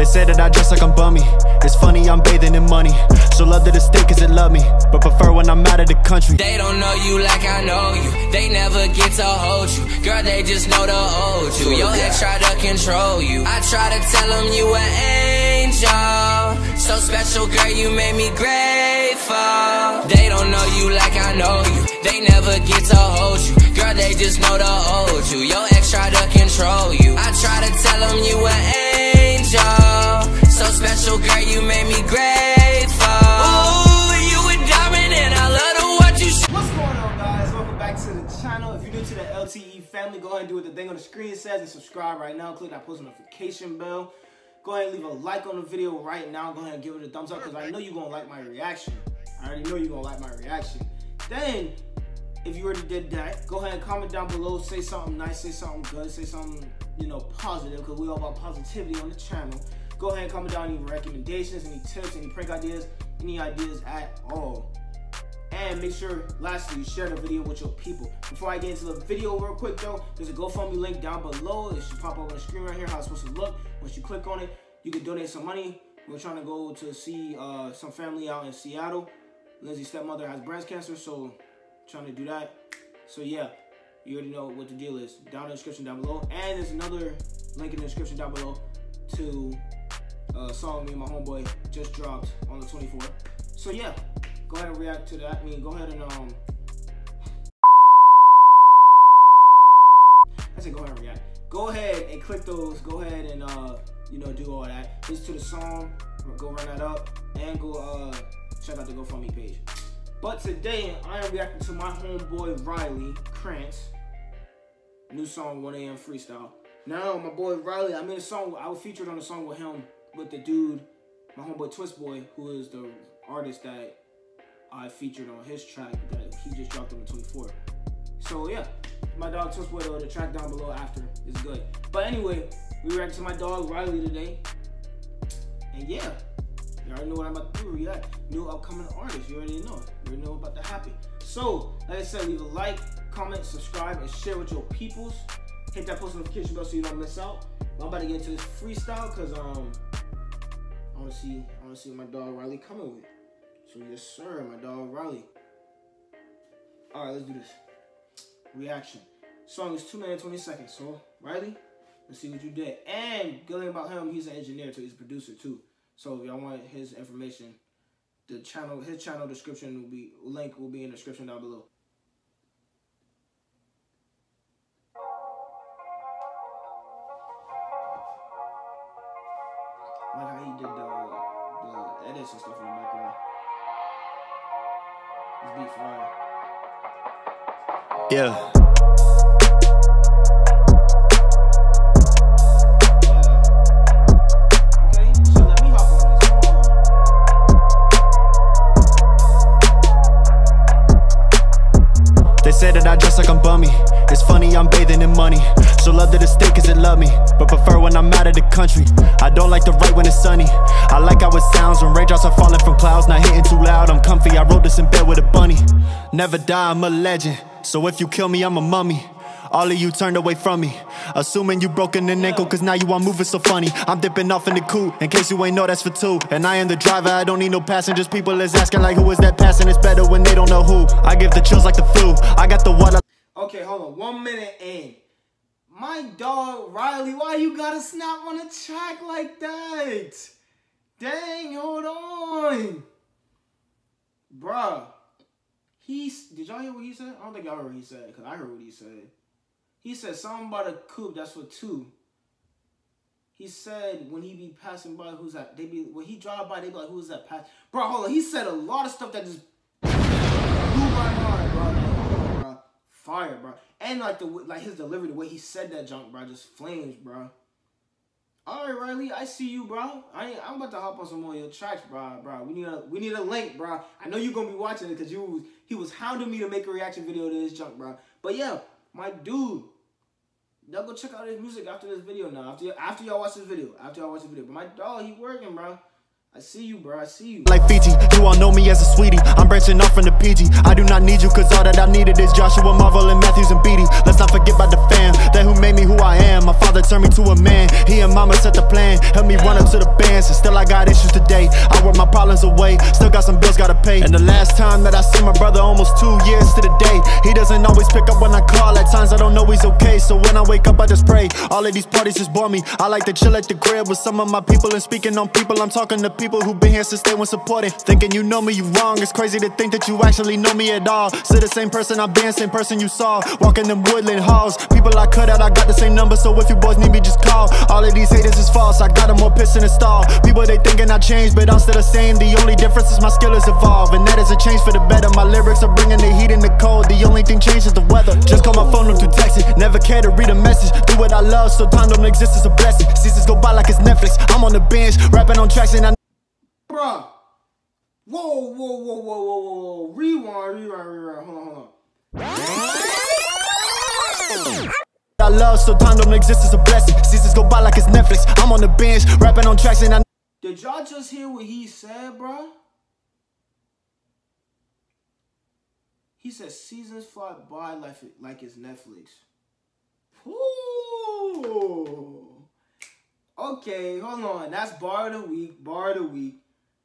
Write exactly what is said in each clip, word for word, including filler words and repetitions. They say that I dress like I'm bummy. It's funny, I'm bathing in money. So love to the state cause it love me, but prefer when I'm out of the country. They don't know you like I know you. They never get to hold you. Girl, they just know to hold you. Your ex try to control you. I try to tell them you an angel. So special, girl, you made me grateful. They don't know you like I know you. They never get to hold you. Girl, they just know to hold you. Your ex try to control you. I try to tell them you an angel. So special, girl, you made me grateful. Ooh, you a diamond and I love what you sh. What's going on, guys? Welcome back to the channel. If you're new to the L T E family, go ahead and do what the thing on the screen says and subscribe right now. Click that post notification bell. Go ahead and leave a like on the video right now. Go ahead and give it a thumbs up because I know you're going to like my reaction. I already know you're going to like my reaction. Then, if you already did that, go ahead and comment down below. Say something nice, say something good, say something, you know, positive, because we all about positivity on the channel. Go ahead and comment down any recommendations, any tips, any prank ideas, any ideas at all. And make sure, lastly, you share the video with your people. Before I get into the video real quick, though, there's a GoFundMe link down below. It should pop up on the screen right here, how it's supposed to look. Once you click on it, you can donate some money. We're trying to go to see uh, some family out in Seattle. Lindsay's stepmother has breast cancer, so trying to do that. So yeah, you already know what the deal is. Down in the description down below. And there's another link in the description down below to a song me and my homeboy just dropped on the twenty-fourth. So yeah, go ahead and react to that. I mean, go ahead and um I said go ahead and react. Go ahead and click those. Go ahead and uh you know, do all that. Listen to the song, go run that up, and go uh check out the GoFundMe page. But today, I am reacting to my homeboy, Riley Krantz. New song, one A M Freestyle. Now, my boy Riley, I made a song, I was featured on a song with him, with the dude, my homeboy Twist Boy, who is the artist that I featured on his track that he just dropped on the twenty-fourth. So yeah, my dog Twist Boy, though, the track down below after is good. But anyway, we reacted to my dog Riley today. And yeah. You already know what I'm about to do, react. New upcoming artists, you already know. You already know about to happen. So, like I said, leave a like, comment, subscribe, and share with your peoples. Hit that post notification bell so you don't miss out. Well, I'm about to get into this freestyle because um I wanna see I wanna see what my dog Riley coming with. So yes sir, my dog Riley. Alright, let's do this. Reaction. Song is two minutes twenty seconds. So Riley, let's see what you did. And good thing about him, he's an engineer too, he's a producer too. So if y'all want his information, the channel, his channel description will be, link will be in the description down below. Like how he did the, the edits and stuff in the background. This beat fire. Yeah. They say that I dress like I'm bummy. It's funny, I'm bathing in money. So love to the state cause it love me, but prefer when I'm out of the country. I don't like the right when it's sunny. I like how it sounds when raindrops are falling from clouds. Not hitting too loud, I'm comfy. I rode this in bed with a bunny. Never die, I'm a legend. So if you kill me, I'm a mummy. All of you turned away from me, assuming you broken an ankle, cause now you are moving so funny. I'm dipping off in the coupe, in case you ain't know that's for two. And I am the driver, I don't need no passengers. People is asking like who is that passing? It's better when they don't know who. I give the chills like the flu, I got the water. Okay, hold on, one minute in. My dog Riley, why you gotta snap on a track like that? Dang, hold on. Bruh, he's, did y'all hear what he said? I don't think y'all heard what he said, cause I heard what he said. He said something about a coupe, that's for two. He said when he be passing by, who's that? They be, when he drive by, they be like, who's that pass? Bro, hold on, he said a lot of stuff that just blew my mind, bro. bro. Fire, bro. And like the like his delivery, the way he said that junk, bro, just flames, bro. Alright, Riley, I see you, bro. I I'm about to hop on some more of your tracks, bro, bro. We need a we need a link, bro. I know you're gonna be watching it because you was, he was hounding me to make a reaction video to this junk, bro. But yeah. My dude, y'all go check out his music after this video now. After after y'all watch this video, after y'all watch the video. But my dog, he working, bro. I see you, bro. I see you. Like Fiji, you all know me as a sweetie. I'm branching off from the P G. I do not need you, cause all that I needed is Joshua Marvel and Matthews and Beatty. Let's not forget about the fam, that who made me who I am. My father turned me to a man. He and mama set the plan. Helped me run up to the bands, and still I got issues today. I work my problems away, still got some bills gotta pay. And the last time that I seen my brother, almost two years to the day. He doesn't always pick up when I call. At times I don't know he's okay, so when I wake up I just pray. All of these parties just bore me. I like to chill at the crib with some of my people. And speaking on people, I'm talking to people who been here since they were supported. Thinking you know me, you wrong. It's crazy to think that you actually know me at all. Still the same person I've been, same person you saw. Walking them woodland halls. People I cut out, I got the same number. So if you boys need me, just call. All of these haters is false. I got them more pissed in the stall. People they thinking I changed, but I'm still the same. The only difference is my skill has evolved, and that is a change for the better. My lyrics are bringing the heat and the cold. The only thing changed is the weather. Just call my phone, I'm through texting. Never care to read a message. Do what I love, so time don't exist is a blessing. Seasons go by like it's Netflix. I'm on the bench, rapping on tracks and I. Bruh, whoa, whoa, whoa, whoa, whoa, whoa, whoa, rewind, rewind, rewind, hold on, hold on. I love, so time don't exist as a blessing. Seasons go by like it's Netflix. I'm on the bench, rapping on tracks and I. Did y'all just hear what he said, bruh? He said seasons fly by like, like it's Netflix. Ooh. Okay, hold on. That's bar of the week, bar of the week.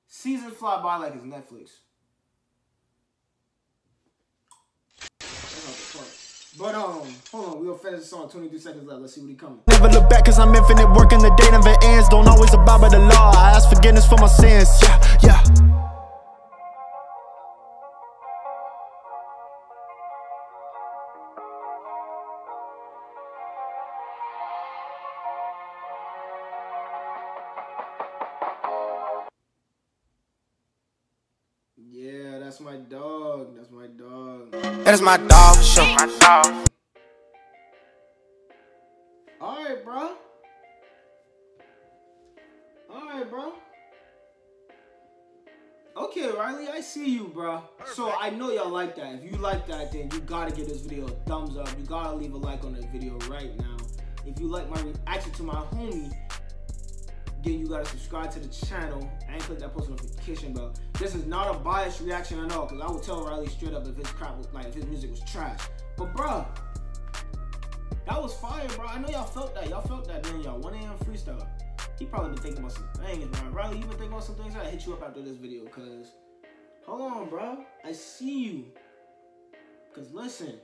Seasons fly by like it's Netflix. But um, hold on, we'll finish the song, twenty-two seconds left, let's see what he comes. Never look back cause I'm infinite, working the day never ends. Don't always abide by the law, I ask forgiveness for my sins, yeah, yeah. That's my dog, that's my dog. That is my dog, show my dog. Alright, bro. Alright, bro. Okay, Riley, I see you, bro. Perfect. So I know y'all like that. If you like that, then you gotta give this video a thumbs up. You gotta leave a like on this video right now. If you like my reaction to my homie, then you gotta subscribe to the channel and click that post notification bell. This is not a biased reaction at all, cause I would tell Riley straight up if his crap was like if his music was trash. But bruh, that was fire, bro. I know y'all felt that. Y'all felt that, then y'all. one A M freestyle. He probably been thinking about some things, man. Riley, you been thinking about some things? I gotta hit you up after this video, cause hold on, bro. I see you. Cause listen.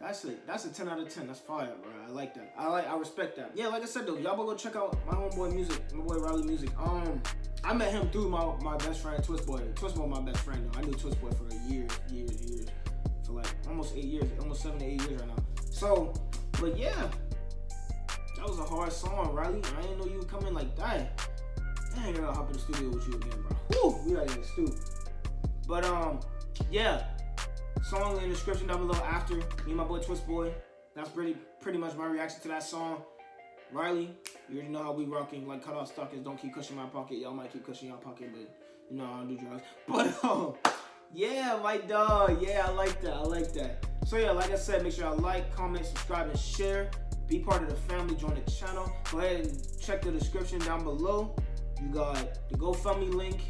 That's it. That's a ten out of ten. That's fire, bro. I like that. I like. I respect that. Yeah, like I said though, y'all go check out my homeboy music, my boy Riley music. Um, I met him through my my best friend Twist Boy. Twist Boy, my best friend though. I knew Twist Boy for a year, years, years, for like almost eight years, almost seven to eight years right now. So, but yeah, that was a hard song, Riley. I didn't know you would come in like that. I ain't gonna hop in the studio with you again, bro. Woo, we out here too. But um, yeah. Song in the description down below after me and my boy Twist Boy. That's pretty pretty much my reaction to that song. Riley, you already know how we rocking. Like, cut off stockings, don't keep cushioning my pocket. Y'all might keep cushioning your pocket, but you know I don't do drugs. But um, yeah, my dog. Yeah, I like that. I like that. So yeah, like I said, make sure y'all like, comment, subscribe, and share. Be part of the family. Join the channel. Go ahead and check the description down below. You got the GoFundMe link.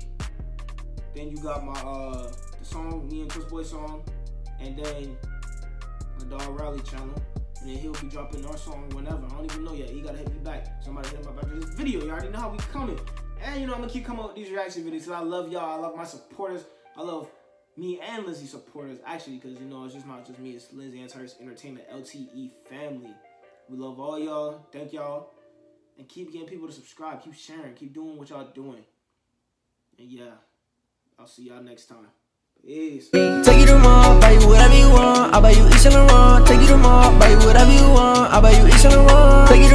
Then you got my uh the song, me and Twist Boy song. And then my dog Riley channel. And then he'll be dropping our song whenever. I don't even know yet. He gotta hit me back. Somebody hit him up after this video. You already know how we coming. And you know I'm gonna keep coming up with these reaction videos. Cause I love y'all. I love my supporters. I love me and Lizzie supporters. Actually, cause you know it's just not just me. It's Lizzie and Terrence Entertainment L T E family. We love all y'all. Thank y'all. And keep getting people to subscribe. Keep sharing. Keep doing what y'all doing. And yeah, I'll see y'all next time. Peace. Take you to mall, buy you whatever you want. I buy you each and a wrong. Take you to mall, buy you whatever you want. I buy you each and a wrong.